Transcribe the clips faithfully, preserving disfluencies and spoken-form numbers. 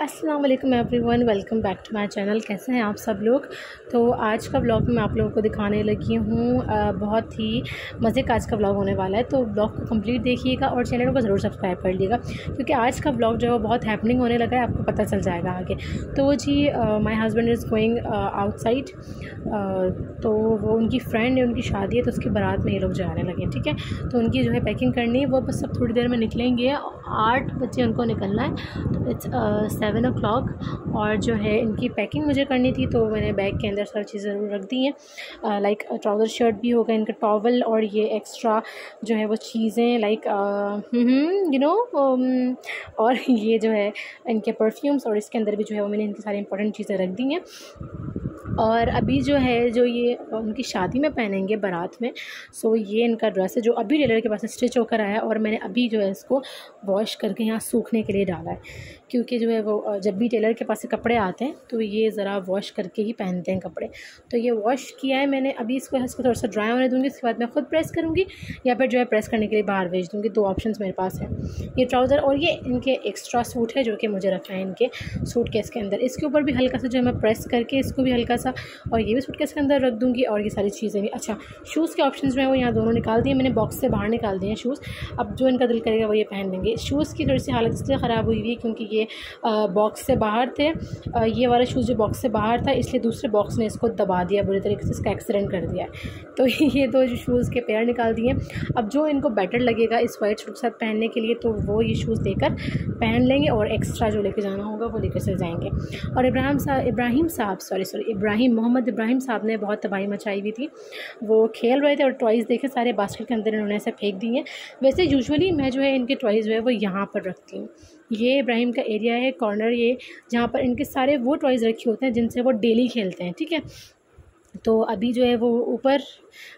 अस्सलाम वालेकुम everyone, welcome back to my channel. कैसे हैं आप सब लोग? तो आज का ब्लॉग मैं आप लोगों को दिखाने लगी हूँ, बहुत ही मज़े का आज का ब्लॉग होने वाला है। तो ब्लॉग को कंप्लीट देखिएगा और चैनल को ज़रूर सब्सक्राइब कर लीजिएगा, क्योंकि आज का ब्लॉग जो है बहुत हैपनिंग होने लगा है, आपको पता चल जाएगा आगे। तो जी my husband is going outside, तो वो उनकी फ्रेंड है, उनकी शादी है, तो उसकी बारात में ये लोग जाने लगे। ठीक है, तो उनकी जो है पैकिंग करनी है, वो बस सब थोड़ी देर में निकलेंगे। आठ बजे उनको निकलना है, तो इट्स सेवन ओ क्लाक और जो है इनकी पैकिंग मुझे करनी थी। तो मैंने बैग के अंदर सारी चीज़ें ज़रूर रख दी हैं, लाइक ट्राउज़र शर्ट भी होगा, इनका टॉवल और ये एक्स्ट्रा जो है वो चीज़ें लाइक यू नो, और ये जो है इनके परफ्यूम्स, और इसके अंदर भी जो है वो मैंने इनकी सारी इंपॉर्टेंट चीज़ें रख दी हैं। और अभी जो है जो ये उनकी शादी में पहनेंगे बारात में, सो ये इनका ड्रेस है जो अभी टेलर के पास स्टिच होकर आया है, और मैंने अभी जो है इसको वॉश करके यहाँ सूखने के लिए डाला है, क्योंकि जो है वो जब भी टेलर के पास से कपड़े आते हैं तो ये ज़रा वॉश करके ही पहनते हैं कपड़े। तो ये वॉश किया है मैंने, अभी इसको इसको थोड़ा सा ड्राई होने दूँगी, उसके बाद मैं ख़ुद प्रेस करूँगी या फिर जो है प्रेस करने के लिए बाहर भेज दूँगी। दो ऑप्शन मेरे पास है, ये ट्राउज़र और ये इनके एक्स्ट्रा सूट है जो कि मुझे रखा है इनके सूट केस के अंदर। इसके ऊपर भी हल्का सा जो है मैं प्रेस करके इसको भी हल्का सा और ये भी सूटकेस के अंदर रख दूँगी, और ये सारी चीज़ें भी। अच्छा, शूज़ के ऑप्शन जो है वो यहाँ दोनों निकाल दिए मैंने, बॉक्स से बाहर निकाल दिए हैं शूज़। अब जो इनका दिल करेगा वो ये पहन लेंगे। शूज़ की थोड़ी सी हालत इसलिए ख़राब हुई हुई क्योंकि ये बॉक्स से बाहर थे, आ, ये वाला शूज़ जो बॉक्स से बाहर था, इसलिए दूसरे बॉक्स ने इसको दबा दिया, बुरी तरीके से इसका एक्सीडेंट कर दिया है। तो ये दो तो शूज़ के पैर निकाल दिए। अब जो इनको बेटर लगेगा इस वाइट शूट के साथ पहनने के लिए, तो वो ये शूज़ देकर पहन लेंगे, और एक्स्ट्रा जो लेके जाना होगा वो लेकर चले जाएंगे। और इब्राहिम साहब इब्राहिम साहब सॉरी सॉरी इब्राहिम मोहम्मद इब्राहिम साहब ने बहुत तबाही मचाई हुई थी। वो खेल रहे थे और टॉयज़ देखे सारे बास्केट के अंदर इन्होंने ऐसे फेंक दिए हैं। वैसे यूजुअली मैं जो है इनके टॉयज़ जो है वो यहाँ पर रखती हूँ, ये इब्राहिम का एरिया है कॉर्नर, ये जहाँ पर इनके सारे वो टॉयज़ रखे होते हैं जिनसे वो डेली खेलते हैं। ठीक है, तो अभी जो है वो ऊपर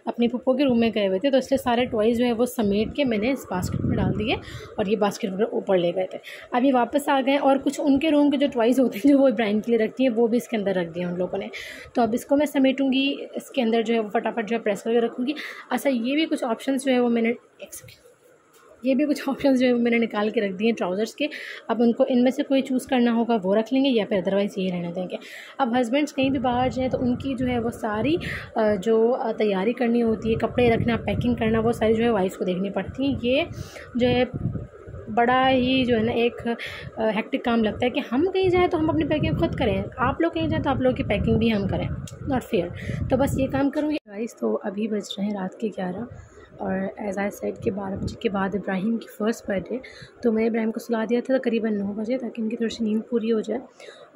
अपने पप्पो के रूम में गए हुए थे, तो इसलिए सारे टॉयज़ जो है वो समेट के मैंने इस बास्केट में डाल दिए, और ये बास्केट में ऊपर ले गए थे। अभी वापस आ गए, और कुछ उनके रूम के जो टॉयज़ होते हैं जो वो इब्राहिम के लिए रखती हैं, वो भी इसके अंदर रख दिए उन लोगों ने। तो अब इसको मैं समेटूँगी, इसके अंदर जो है वो फटाफट जो है प्रेस करके रखूँगी। अच्छा, ये भी कुछ ऑप्शन जो है वो मैंने ये भी कुछ ऑप्शंस जो है मैंने निकाल के रख दिए हैं ट्राउज़र्स के। अब उनको इनमें से कोई चूज़ करना होगा वो रख लेंगे, या फिर अदरवाइज़ ये रहने देंगे। अब हस्बैंड्स कहीं भी बाहर जाएँ तो उनकी जो है वो सारी जो तैयारी करनी होती है, कपड़े रखना, पैकिंग करना, वो सारी जो है वाइफ को देखनी पड़ती है। ये जो है बड़ा ही जो है ना एक हेक्टिक काम लगता है कि हम कहीं जाएँ तो हम अपनी पैकिंग खुद करें, आप लोग कहीं जाएँ तो आप लोग की पैकिंग भी हम करें, नॉट फेयर। तो बस ये काम करूँगी गाइस। तो अभी बज रहे हैं रात के ग्यारह, और एज़ आई सेड के बारह बजे के बाद इब्राहिम की फ़र्स्ट बर्थडे, तो मैंने इब्राहिम को सुला दिया था करीबन नौ बजे, ताकि इनकी थोड़ी सी नींद पूरी हो जाए,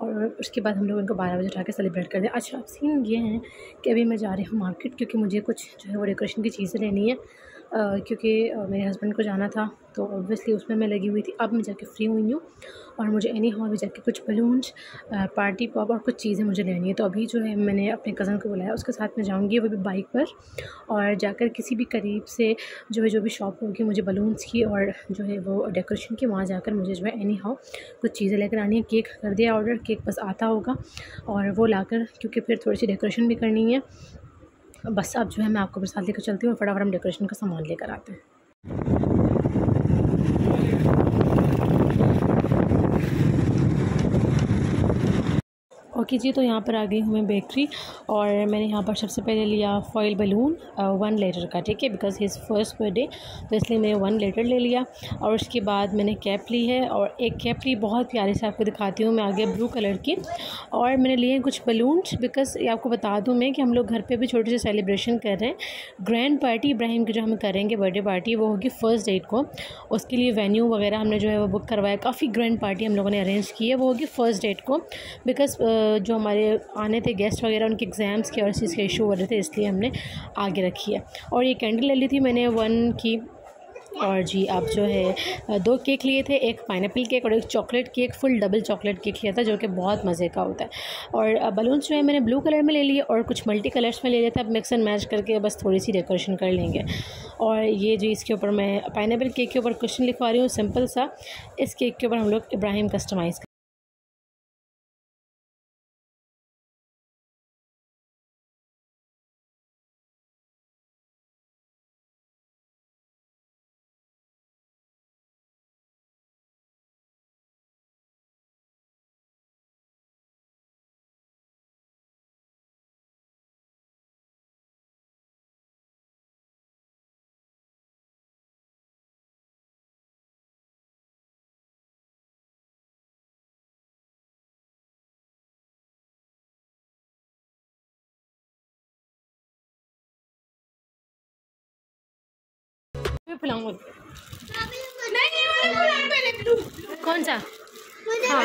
और उसके बाद हम लोग इनको बारह बजे उठा के सेलिब्रेट कर दें। अच्छा, अब सीन ये है कि अभी मैं जा रही हूँ मार्केट, क्योंकि मुझे कुछ जो है वो डेकोरेशन की चीज़ें लेनी है, Uh, क्योंकि uh, मेरे हस्बैंड को जाना था, तो ऑब्वियसली उसमें मैं लगी हुई थी। अब मैं जाके फ्री हुई हूँ, और मुझे एनी हॉल में जाके कुछ बलून्स, uh, पार्टी पॉप और कुछ चीज़ें मुझे लेनी है। तो अभी जो है मैंने अपने कज़न को बुलाया, उसके साथ मैं जाऊँगी, वो भी बाइक पर, और जाकर किसी भी करीब से जो है जो भी शॉप होगी मुझे बलून्स की और जो है वो डेकोरेशन की, वहाँ जाकर मुझे जो है एनी हाउ कुछ चीज़ें लेकर आनी है। केक कर दिया ऑर्डर, केक बस आता होगा, और वो ला कर, क्योंकि फिर थोड़ी सी डेकोरेशन भी करनी है। बस अब जो है मैं आपको मेरे साथ लेकर चलती हूँ, फटाफट हम डेकोरेशन का सामान लेकर आते हैं। ओके जी, तो यहाँ पर आ गई हूँ मैं बेकरी, और मैंने यहाँ पर सबसे पहले लिया फॉइल बलून वन लेटर का। ठीक है, बिकॉज हिज फर्स्ट बर्थडे, तो इसलिए मैंने वन लेटर ले लिया, और उसके बाद मैंने कैप ली है, और एक कैप ली बहुत प्यारी से, आपको दिखाती हूँ मैं आगे, ब्लू कलर की। और मैंने लिए कुछ बलून्स, बिकॉज ये आपको बता दूँ मैं कि हम लोग घर पर भी छोटे से सेलिब्रेशन कर रहे हैं। ग्रैंड पार्टी इब्राहिम की जो हम करेंगे बर्थडे पार्टी, वो होगी फर्स्ट डेट को। उसके लिए वेन्यू वगैरह हमने जो है वो बुक करवाया, काफ़ी ग्रैंड पार्टी हम लोगों ने अरेंज की है, वो होगी फर्स्ट डेट को, बिकॉज जो हमारे आने थे गेस्ट वगैरह, उनके एग्ज़ाम्स के और इस चीज़ के इशू हो रहे थे, इसलिए हमने आगे रखी है। और ये कैंडल ले ली थी मैंने वन की, और जी आप जो है दो केक लिए थे, एक पाइनएप्पल केक और एक chocolate cake, full double chocolate cake लिया था जो कि बहुत मज़े का होता है। और बलून्स जो है मैंने ब्लू कलर में ले लिए, और कुछ मल्टी कलर्स में ले लिया था। अब मिक्स एंड मैच करके बस थोड़ी सी डेकोरेशन कर लेंगे। और ये जो इसके ऊपर मैं पाइनएप्पल केक के ऊपर क्वेश्चन लिखवा रही हूँ, सिंपल सा। इस केक के ऊपर हम लोग इब्राहिम कस्टमाइज़ मैं फुलाऊंगा। कौन सा? हाँ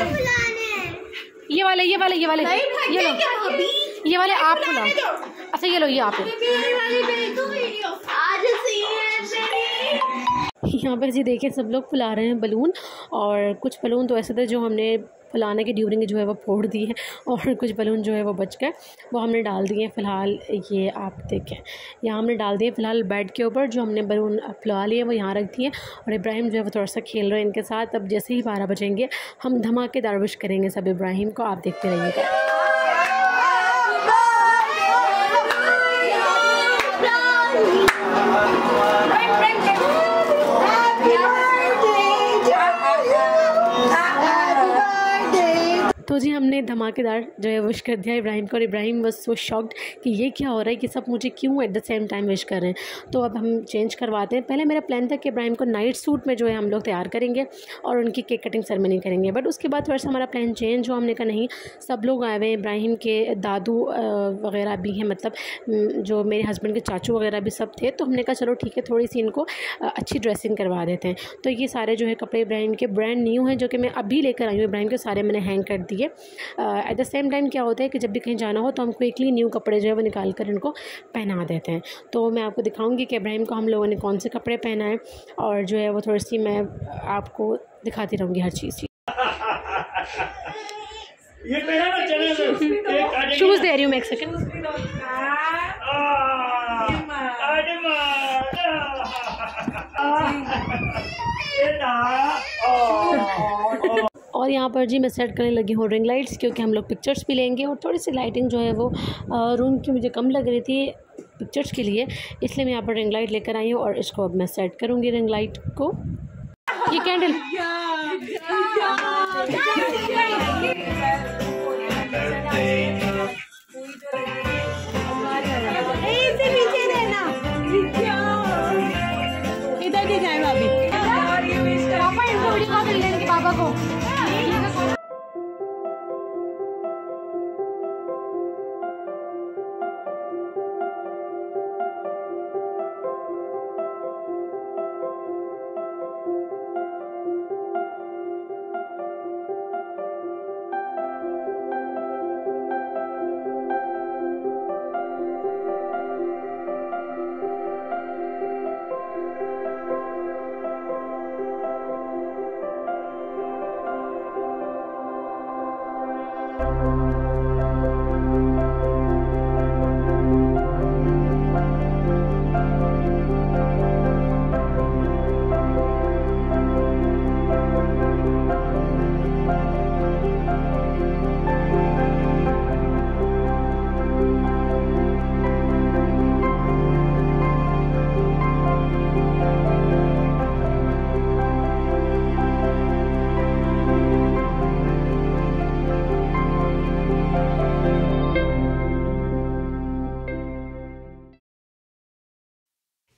ये वाले ये वाले ये वाले ये लो ये वाले आप फुलाओ। अच्छा ये लो ये आप। यहाँ पर जी देखें सब लोग फुला रहे हैं बलून, और कुछ बलून तो ऐसे थे जो हमने फुलाने के ड्यूरिंग जो है वो फोड़ दिए हैं, और कुछ बलून जो है वो बच गए वो हमने डाल दिए हैं। फ़िलहाल ये आप देखें यहाँ हमने डाल दिए फ़िलहाल बेड के ऊपर, जो हमने बलून फुला लिए वो यहाँ रख दिए। और इब्राहिम जो है वो थोड़ा सा खेल रहे हैं इनके साथ। अब जैसे ही बारह बजेंगे हम धमाकेदार विश करेंगे सब इब्राहिम को, आप देखते रहिएगा। तो जी हमने धमाकेदार जो है विश कर दिया इब्राहिम को, और इब्राहिम बस वो शॉक्ड कि ये क्या हो रहा है कि सब मुझे क्यों at the same time wish कर रहे हैं। तो अब हम चेंज करवाते हैं। पहले मेरा प्लान था कि इब्राहिम को नाइट सूट में जो है हम लोग तैयार करेंगे और उनकी केक कटिंग सेरेमनी करेंगे, बट उसके बाद थोड़ा सा हमारा प्लान चेंज हुआ। हमने कहा नहीं सब लोग आए हुए हैं, इब्राहिम के दादू वगैरह भी हैं, मतलब जो मेरे हस्बैंड के चाचू वगैरह भी सब थे। तो हमने कहा चलो ठीक है थोड़ी सी इनको अच्छी ड्रेसिंग करवा देते हैं। तो ये सारे जो है कपड़े इब्राहिम के ब्रांड न्यू हैं जो कि मैं अभी लेकर आई हूँ। इब्राहिम के सारे मैंने हैंग कर दिए। एट द सेम टाइम क्या होता है कि जब भी कहीं जाना हो तो हम क्विकली न्यू कपड़े जो है वो निकाल कर इनको पहना देते हैं। तो मैं आपको दिखाऊंगी कि इब्राहिम को हम लोगों ने कौन से कपड़े पहनाए, और जो है वो थोड़ी सी मैं आपको दिखाती रहूँगी हर चीज़। शूज़ दे रही हूँ मैं, एक सेकेंड। और यहाँ पर जी मैं सेट करने लगी हूँ रिंग लाइट्स, क्योंकि हम लोग पिक्चर्स भी लेंगे, और थोड़ी सी लाइटिंग जो है वो रूम की मुझे कम लग रही थी पिक्चर्स के लिए, इसलिए मैं यहाँ पर रिंग लाइट लेकर आई हूँ। और इसको अब मैं सेट करूँगी रिंग लाइट को। ये कैंडल इधर के जाए भाभी, पापा इनको वीडियो कॉल कर लेंगे पापा को।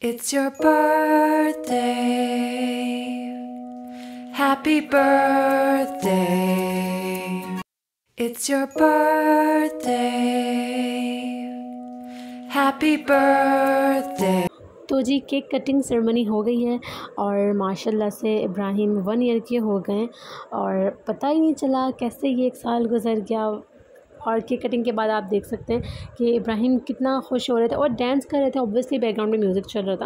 It's your birthday, happy birthday. It's your birthday, happy birthday. तो जी केक कटिंग सेरेमनी हो गई है, और माशाल्लाह से इब्राहिम वन ईयर के हो गए, और पता ही नहीं चला कैसे ये एक साल गुजर गया। और केक कटिंग के बाद आप देख सकते हैं कि इब्राहिम कितना खुश हो रहे थे, और डांस कर रहे थे। ऑब्वियसली बैकग्राउंड में म्यूज़िक चल रहा था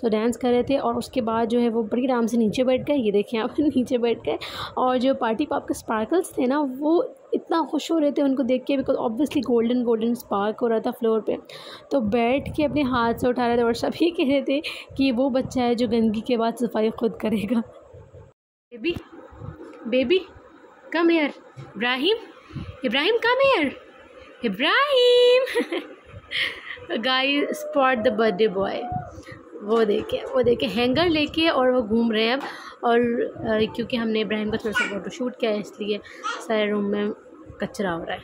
तो डांस कर रहे थे, और उसके बाद जो है वो बड़ी आराम से नीचे बैठ गए। ये देखें आप, नीचे बैठ गए, और जो पार्टी पॉप के स्पार्कल्स थे ना वो इतना खुश हो रहे थे उनको देख के, because obviously golden golden spark हो रहा था फ्लोर पे। तो बैठ के अपने हाथ से उठा रहे थे, और सभी कह रहे थे कि वो बच्चा है जो गंदगी के बाद सफाई खुद करेगा। Baby baby come here, Ibrahim Ibrahim come here, Ibrahim guys spot the birthday boy. वो देखे वो देखे हैंगर लेके, और वो घूम रहे हैं अब। और क्योंकि हमने इब्राहिम का थोड़ा सा फोटो शूट किया है इसलिए सारे रूम में कचरा हो रहा है।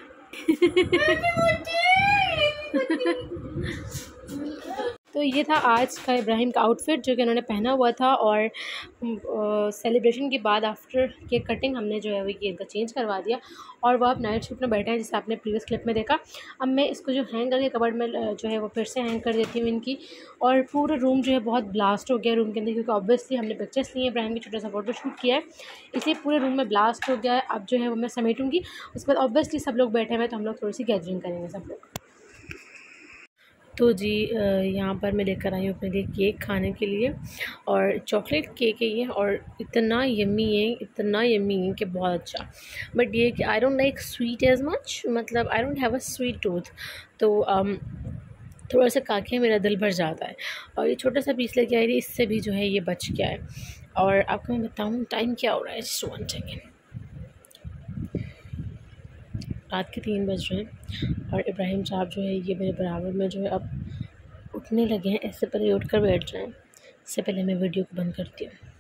तो ये था आज का इब्राहिम का आउटफिट जो कि उन्होंने पहना हुआ था। और सेलिब्रेशन के बाद आफ्टर केक कटिंग हमने जो है वो ये इनका चेंज करवा दिया और वो आप नाइट शूट में बैठे हैं, जिसे आपने प्रीवियस क्लिप में देखा। अब मैं इसको जो हैंग करके कबर्ड में जो है वो फिर से हैंग कर देती हूँ इनकी। और पूरा रूम जो है बहुत ब्लास्ट हो गया रूम के अंदर, क्योंकि ऑब्वियसली हमने पिक्चर्स लिए हैं, इब्राहिम की छोटा सा फोटो शूट किया है, इसलिए पूरे रूम में ब्लास्ट हो गया है। अब जो है वो मैं समेटूँगी, उसके बाद ऑब्वियसली सब लोग बैठे हुए हैं तो हम लोग थोड़ी सी गैदरिंग करेंगे सब लोग। तो जी यहाँ पर मैं लेकर आई हूँ अपने लिए केक खाने के लिए, और चॉकलेट केक है ये, और इतना यम्मी है, इतना यम्मी है कि बहुत अच्छा। बट ये कि I don't like sweet as much, मतलब I don't have a sweet tooth, तो um, थोड़ा सा खाके मेरा दिल भर जाता है। और ये छोटा सा पीस लेके आई थी, इससे भी जो है ये बच गया है। और आपको मैं बताऊँ टाइम क्या हो रहा है, जस्ट वन सेकेंड, रात के तीन बज रहे हैं और इब्राहिम साहब जो है ये मेरे बराबर में जो है अब उठने लगे हैं। इससे पहले उठकर बैठ जाएं, इससे पहले मैं वीडियो को बंद करती हूँ।